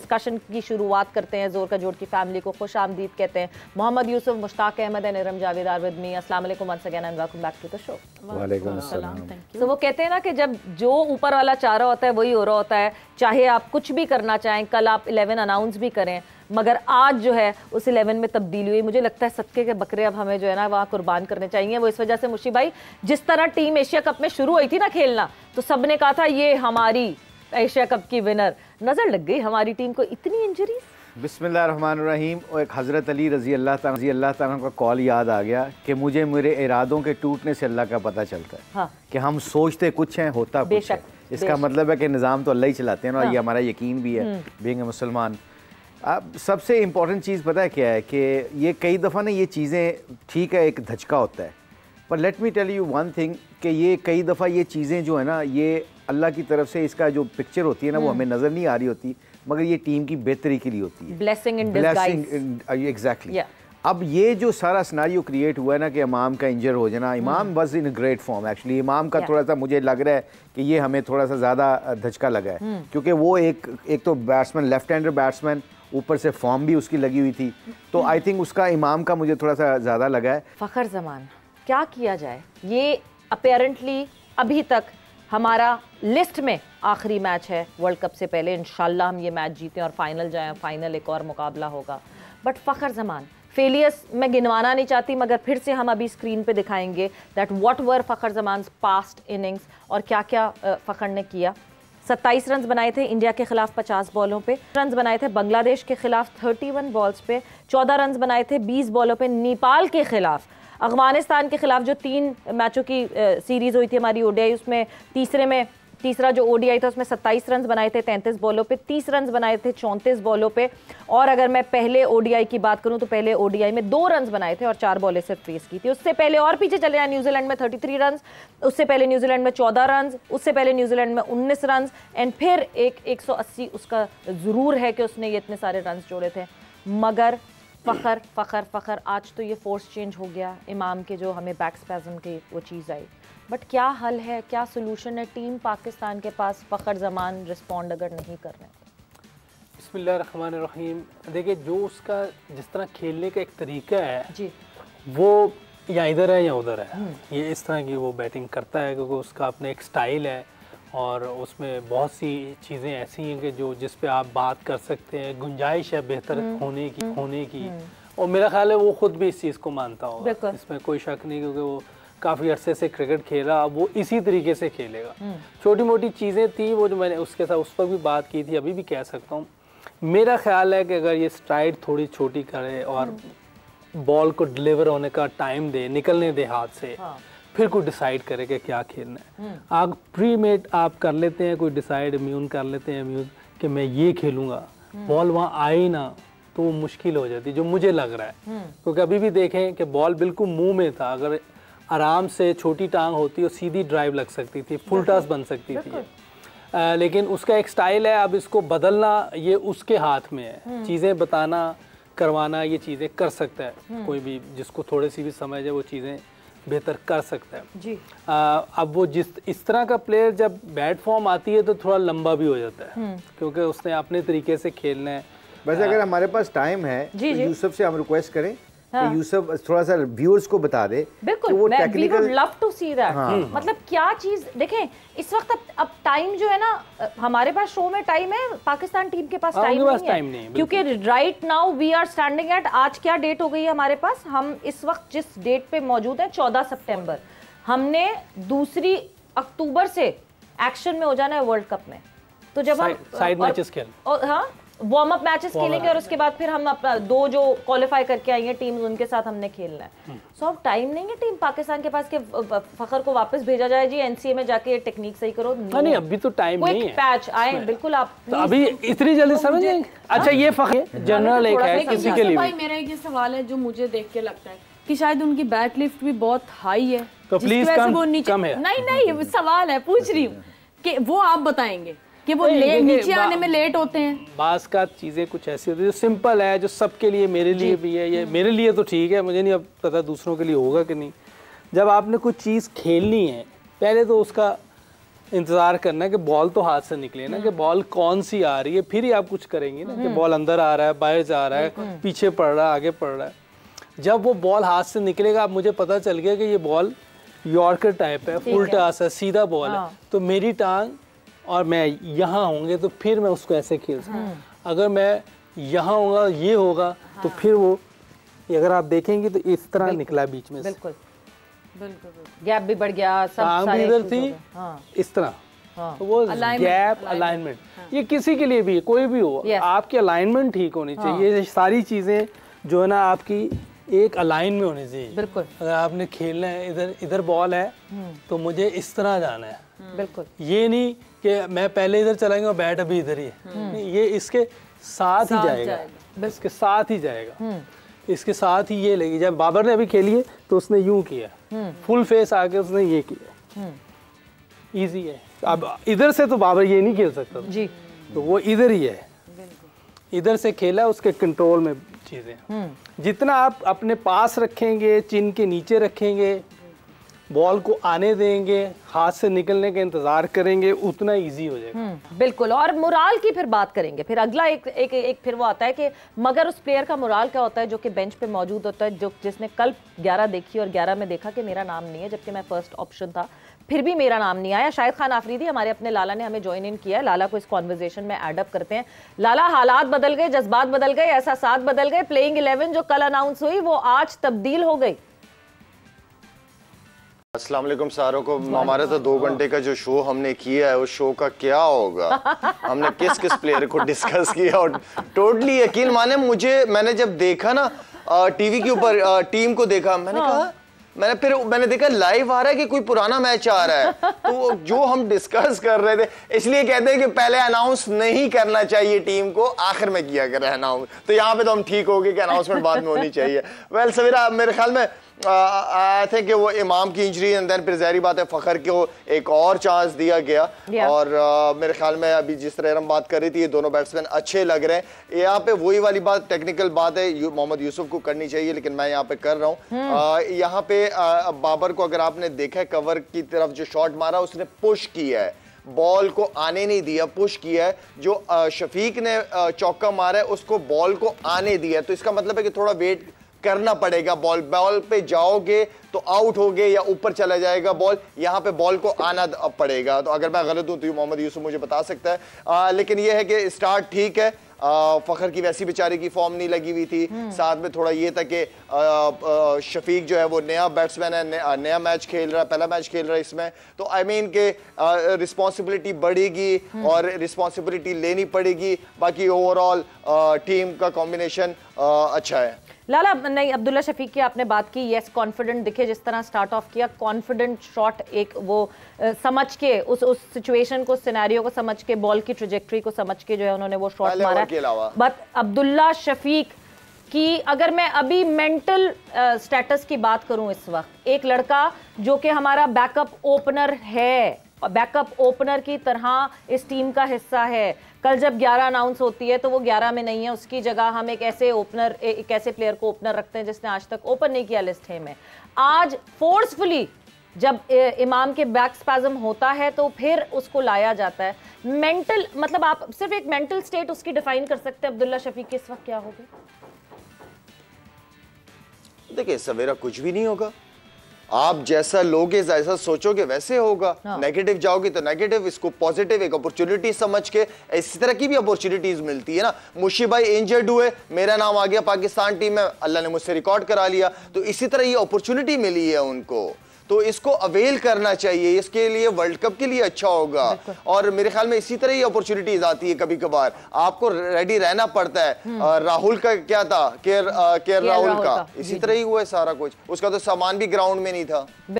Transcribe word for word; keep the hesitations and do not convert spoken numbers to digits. Discussion की शुरुआत करते हैं। जोर का जोड़ की फैमिली को खुश आमदीद कहते हैं। Mohammad Yusuf, Mushtaq Ahmed and Iram Javed are with me. अस्सलाम वालेकुम once again and welcome back to the show. वालेकुम अस्सलाम। तो वो कहते हैं ना कि जब जो ऊपर वाला चारा होता है वही हो रहा होता है, चाहे आप कुछ भी करना चाहें, कल आप इलेवन अनाउंस भी करें, मगर आज जो है उस इलेवन में तब्दीली हुई। मुझे लगता है सदके के बकरे अब हमें जो है ना वहाँ कुर्बान करने चाहिए। वो इस वजह से मुशी भाई, जिस तरह टीम एशिया कप में शुरू हुई थी ना खेलना, तो सब ने कहा था ये हमारी एशिया कप की विनर। नज़र लग गई हमारी टीम को, इतनी इंजरीज। बिस्मिल्लाहिर्रहमानिर्रहीम। और एक हज़रत अली रज़ी अल्लाह ताला रज़ी अल्लाह ताला का कॉल याद आ गया कि मुझे मेरे इरादों के टूटने से अल्लाह का पता चलता है। हाँ। कि हम सोचते कुछ हैं, होता कुछ है। इसका मतलब है कि निज़ाम तो अल्लाह ही चलाते हैं ना। हाँ। ये हमारा यकीन भी है बीइंग मुसलमान। अब सबसे इम्पॉर्टेंट चीज़ पता है क्या है कि ये कई दफ़ा ना ये चीज़ें, ठीक है एक धचका होता है, पर let me tell you one thing कि ये कई दफ़ा ये चीज़ें जो है ना, ये अल्लाह की तरफ से इसका जो पिक्चर होती है ना वो हमें नज़र नहीं आ रही होती, मगर ये टीम की बेहतरी के लिए होती है। Blessing in disguise. एग्जैक्टली। अब ये जो सारा सिनेरियो क्रिएट हुआ है ना कि इमाम का इंजर हो जाना, इमाम बस इन ग्रेट फॉर्म एक्चुअली। इमाम का yeah. थोड़ा सा मुझे लग रहा है कि ये हमें थोड़ा सा ज़्यादा धचका लगा है। hmm. क्योंकि वो एक एक तो बैट्समैन, लेफ्ट हैंडर बैट्समैन, ऊपर से फॉर्म भी उसकी लगी हुई थी, तो आई hmm. थिंक उसका इमाम का मुझे थोड़ा सा ज़्यादा लगा है। फ़खर जमान, क्या किया जाए? ये अपेरेंटली अभी तक हमारा लिस्ट में आखिरी मैच है वर्ल्ड कप से पहले। इंशाल्लाह हम ये मैच जीतें और फाइनल जाएं। फाइनल एक और मुकाबला होगा। बट फ़खर जमान फेलियर्स मैं गिनवाना नहीं चाहती, मगर फिर से हम अभी स्क्रीन पे दिखाएंगे that what were Fakhar Zaman's past innings और क्या क्या फ़खर ने किया। सत्ताईस रन बनाए थे इंडिया के खिलाफ पचास बॉलों पे, रन बनाए थे बांग्लादेश के खिलाफ इकतीस बॉल्स पे, चौदह रन बनाए थे बीस बॉलों पे नेपाल के खिलाफ। अफगानिस्तान के खिलाफ जो तीन मैचों की सीरीज़ हुई थी हमारी ओडीआई, उसमें तीसरे में तीसरा जो ओडीआई था उसमें सत्ताईस रन बनाए थे तैंतीस बॉलों पे, तीस रन बनाए थे चौंतीस बॉलों पे। और अगर मैं पहले ओडीआई की बात करूं तो पहले ओडीआई में दो रन बनाए थे और चार बॉलें सिर्फ फेस की थी। उससे पहले और पीछे चले जाए, न्यूजीलैंड में तैंतीस रन, उससे पहले न्यूजीलैंड में चौदह रन, उससे पहले न्यूजीलैंड में उन्नीस रन, एंड फिर एक एक सौ अस्सी उसका ज़रूर है कि उसने ये इतने सारे रन जोड़े थे। मगर फ़खर फ़खर फ़खर आज तो ये फोर्स चेंज हो गया इमाम के, जो हमें बैक स्पैज़म की वो चीज़ आई। बट क्या हल है, क्या सोल्यूशन है टीम पाकिस्तान के पास? फ़खर जमान रिस्पॉन्ड अगर नहीं कर रहे हैं। बिस्मिल्लाहिर्रहमानिर्रहीम। देखिए जो उसका जिस तरह खेलने का एक तरीका है जी, वो या इधर है या उधर है। ये इस तरह की वो बैटिंग करता है क्योंकि उसका अपना एक स्टाइल है और उसमें बहुत सी चीज़ें ऐसी हैं कि जो जिस पे आप बात कर सकते हैं, गुंजाइश है बेहतर होने की होने की और मेरा ख्याल है वो ख़ुद भी इस चीज़ को मानता होगा, इसमें कोई शक नहीं, क्योंकि वो काफ़ी अरसे से क्रिकेट खेला, अब वो इसी तरीके से खेलेगा। छोटी मोटी चीज़ें थी वो जो मैंने उसके साथ उस पर भी बात की थी, अभी भी कह सकता हूँ। मेरा ख्याल है कि अगर ये स्ट्राइड थोड़ी छोटी करे और बॉल को डिलीवर होने का टाइम दे, निकलने दे हाथ से, फिर कोई डिसाइड करे कि क्या खेलना है। आप प्री मेड आप कर लेते हैं, कोई डिसाइड इम्यून कर लेते हैं, इम्यून कि मैं ये खेलूँगा, बॉल वहाँ आई ना तो वो मुश्किल हो जाती, जो मुझे लग रहा है। क्योंकि अभी भी देखें कि बॉल बिल्कुल मुंह में था, अगर आराम से छोटी टांग होती और सीधी ड्राइव लग सकती थी, फुल टॉस बन सकती थी। आ, लेकिन उसका एक स्टाइल है, अब इसको बदलना ये उसके हाथ में है। चीज़ें बताना, करवाना, ये चीज़ें कर सकता है कोई भी, जिसको थोड़ी सी भी समझ है वो चीज़ें बेहतर कर सकता है जी। आ, अब वो जिस इस तरह का प्लेयर जब बैट फॉर्म आती है तो थोड़ा लंबा भी हो जाता है क्योंकि उसने अपने तरीके से खेलना है। वैसे अगर हमारे पास टाइम है तो यूसुफ से हम रिक्वेस्ट करें। हाँ। कि यूसुफ थोड़ा सा व्यूअर्स को बता दे बिल्कुल वो technical love to see that. मतलब क्या चीज़ देखें इस वक्त, अब अब टाइम जो है ना हमारे पास, शो में टाइम है, पाकिस्तान टीम के पास टाइम नहीं, नहीं, नहीं, क्योंकि right now we are standing at, आज क्या डेट हो गई है हमारे पास, हम इस वक्त जिस डेट पे मौजूद है चौदह सितंबर, हमने दूसरी अक्टूबर से एक्शन में हो जाना है वर्ल्ड कप में। तो जब हम साइड मैचेस खेल, हाँ वार्म अप मैचेस खेलेंगे और उसके बाद फिर हम अपना दो जो क्वालिफाई करके आई हैं टीम्स उनके साथ हमने खेलना है। सो अब टाइम नहीं है टीम पाकिस्तान के पास कि फ़खर को वापस भेजा जाए जी एनसीए में जाके ये टेक्निक सही करो। नहीं, अभी तो टाइम नहीं है, पैच आए बिल्कुल आप अभी इतनी जल्दी समझें। अच्छा ये फ़खर जनरल एक है किसी के लिए भाई, मेरा ये सवाल है जो मुझे देख के लगता है कि शायद उनकी बैट लिफ्ट भी बहुत हाई है तो प्लीज कम है। नहीं नहीं सवाल है पूछ रही हूँ कि वो आप बताएंगे कि वो ले, नीचे आने में लेट होते हैं। बास का चीज़ें कुछ ऐसी होती है जो सिंपल है, जो सबके लिए, मेरे लिए भी है। ये मेरे लिए तो ठीक है, मुझे नहीं अब पता दूसरों के लिए होगा कि नहीं। जब आपने कुछ चीज़ खेलनी है पहले तो उसका इंतज़ार करना है कि बॉल तो हाथ से निकले ना, कि बॉल कौन सी आ रही है, फिर ही आप कुछ करेंगे ना कि बॉल अंदर आ रहा है, बाहर जा रहा है, पीछे पड़ रहा है, आगे पड़ रहा है। जब वो बॉल हाथ से निकलेगा, आप मुझे पता चल गया कि ये बॉल यॉर्कर टाइप है, फुल टॉस है, सीधा बॉल है, तो मेरी टांग और मैं यहाँ होंगे तो फिर मैं उसको ऐसे खेल सकता। अगर मैं यहाँ होगा, ये होगा, तो फिर वो अगर आप देखेंगे तो इस तरह निकला बीच में, बिल्कुल बिल्कुल गैप भी बढ़ गया, सब सारे इधर थी, हाँ। इस तरह हाँ। तो वो गैप अलाइनमेंट हाँ। ये किसी के लिए भी कोई भी हो, आपकी अलाइनमेंट ठीक होनी हाँ। चाहिए। ये सारी चीजें जो है ना आपकी एक अलाइन में होनी चाहिए, बिल्कुल। अगर आपने खेलना है, इधर इधर बॉल है तो मुझे इस तरह जाना है, बिल्कुल। ये नहीं कि मैं पहले इधर चला गया और बैट अभी इधर ही है, ये इसके साथ ही जाएगा, इसके साथ ही जाएगा, इसके साथ ही ये लगी। जब बाबर ने अभी खेली है तो उसने यूं किया, फुल फेस आके उसने ये किया, इजी है। अब इधर से तो बाबर ये नहीं खेल सकता जी, तो वो इधर ही है, इधर से खेला, उसके कंट्रोल में चीजें। जितना आप अपने पास रखेंगे, चिन के नीचे रखेंगे, बॉल को आने देंगे, हाथ से निकलने का इंतजार करेंगे, उतना इजी हो जाएगा, बिल्कुल। और मोराल की फिर बात करेंगे, फिर अगला एक एक एक फिर वो आता है कि मगर उस प्लेयर का मोराल क्या होता है जो कि बेंच पे मौजूद होता है, जो जिसने कल ग्यारह देखी और ग्यारह में देखा कि मेरा नाम नहीं है, जबकि मैं फर्स्ट ऑप्शन था, फिर भी मेरा नाम नहीं आया। शाहिद खान आफरीदी हमारे अपने लाला ने हमें ज्वाइन इन किया है, लाला को इस कॉन्वर्जेशन में एडअप करते हैं। लाला, हालात बदल गए, जज्बात बदल गए, एहसास बदल गए, प्लेइंग इलेवन जो कल अनाउंस हुई वो आज तब्दील हो गई। अस्सलाम वालेकुम सारों को, हमारा तो दो घंटे का जो शो हमने किया है, उस शो का क्या होगा, हमने किस किस प्लेयर को डिस्कस किया, और टोटली यकीन माने मुझे, मैंने जब देखा ना टीवी के ऊपर टीम को देखा, मैंने कहा, मैंने फिर मैंने देखा लाइव आ रहा है कि कोई पुराना मैच आ रहा है, तो जो हम डिस्कस कर रहे थे, इसलिए कहते हैं कि पहले अनाउंस नहीं करना चाहिए, टीम को आखिर में किया करें अनाउंस, तो यहाँ पे तो हम ठीक हो गए कि अनाउंसमेंट बाद में होनी चाहिए। वेल सवेरा मेरे ख्याल में आई थिंक वो इमाम की इंजरी एंड देन फिर ज़ाहिर बात है फखर को एक और चांस दिया गया yeah. और आ, मेरे ख्याल में अभी जिस तरह हम बात कर रही थी, ये दोनों बैट्समैन अच्छे लग रहे हैं। यहाँ पे वही वाली बात, टेक्निकल बात है, यू, मोहम्मद यूसुफ को करनी चाहिए, लेकिन मैं यहाँ पे कर रहा हूँ hmm. यहाँ पे आ, बाबर को अगर आपने देखा है, कवर की तरफ जो शॉट मारा, उसने पुश किया है, बॉल को आने नहीं दिया, पुश किया है। जो शफीक ने चौका मारा है, उसको बॉल को आने दिया, तो इसका मतलब है कि थोड़ा वेट करना पड़ेगा, बॉल बॉल पे जाओगे तो आउट हो गए या ऊपर चला जाएगा बॉल, यहाँ पे बॉल को आना पड़ेगा। तो अगर मैं गलत हूँ तो मोहम्मद यूसुफ मुझे बता सकता है, आ, लेकिन यह है कि स्टार्ट ठीक है, आ, फखर की वैसी बेचारे की फॉर्म नहीं लगी हुई थी, साथ में थोड़ा ये था कि शफीक जो है वो नया बैट्समैन है, नया, नया मैच खेल रहा है, पहला मैच खेल रहा है इसमें, तो आई मीन के रिस्पॉन्सिबिलिटी बढ़ेगी और रिस्पॉन्सिबिलिटी लेनी पड़ेगी। बाकी ओवरऑल टीम का कॉम्बिनेशन अच्छा है। लाला नहीं, अब्दुल्ला शफीक की आपने बात की, यस कॉन्फिडेंट दिखे, जिस तरह स्टार्ट ऑफ किया, कॉन्फिडेंट शॉट, एक वो आ, समझ के उस उस सिचुएशन को, सिनेरियो को समझ के, बॉल की ट्रेजेक्ट्री को समझ के जो है उन्होंने वो शॉट मारा। बट अब्दुल्ला शफीक की अगर मैं अभी मेंटल स्टेटस की बात करूं इस वक्त, एक लड़का जो कि हमारा बैकअप ओपनर है, बैकअप ओपनर की तरह इस टीम का हिस्सा है, कल जब ग्यारह अनाउंस होती है तो वो ग्यारह में नहीं है, उसकी जगह हम एक ऐसे ओपनर, एक ऐसे प्लेयर को ओपनर रखते हैं जिसने आज तक ओपन नहीं किया लिस्ट है में। आज फोर्सफुली जब इमाम के बैक स्पैज्म होता है तो फिर उसको लाया जाता है। मेंटल मतलब आप सिर्फ एक मेंटल स्टेट उसकी डिफाइन कर सकते हैं अब्दुल्ला शफीक के इस वक्त क्या होगी? देखिए सवेरा, कुछ भी नहीं होगा, आप जैसा लोगे, जैसा सोचोगे वैसे होगा, नेगेटिव जाओगे तो नेगेटिव, इसको पॉजिटिव एक अपॉर्चुनिटी समझ के, इसी तरह की भी अपॉर्चुनिटीज मिलती है ना। मुशी भाई इंजर्ड हुए, मेरा नाम आ गया पाकिस्तान टीम में, अल्लाह ने मुझसे रिकॉर्ड करा लिया, तो इसी तरह ये अपॉर्चुनिटी मिली है उनको, तो इसको अवेल करना चाहिए, इसके लिए वर्ल्ड कप के लिए अच्छा होगा। और मेरे ख्याल में इसी तरह ही अपॉर्चुनिटीज आती है, कभी कभार आपको रेडी रहना पड़ता है। राहुल का क्या था, केर, केर राहुल, राहुल का, का। इसी तरह ही हुआ है सारा कुछ, उसका तो सामान भी ग्राउंड में नहीं था।